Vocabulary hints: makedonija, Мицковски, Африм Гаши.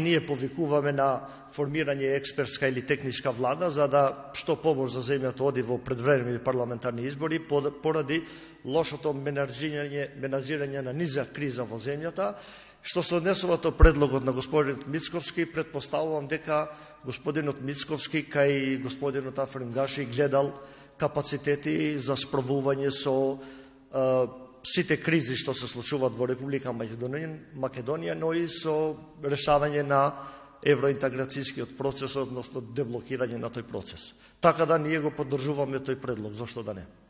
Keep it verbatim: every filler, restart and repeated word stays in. Ние повикуваме на формирање експертска или техничка влада за да што побрзо земјата оди во предвремени парламентарни избори поради лошото менаџирање менаџирање на низа криза во земјата. Што се однесува до предлогот на господинот Мицковски, предпоставувам дека господинот Мицковски кај господинот Африм Гаши гледал капацитети за спровување со сите кризи што се случуваат во Република Македонија, но и со решавање на евроинтеграцијскиот процес, односно деблокирање на тој процес. Така да ние го поддржуваме тој предлог, зашто да не?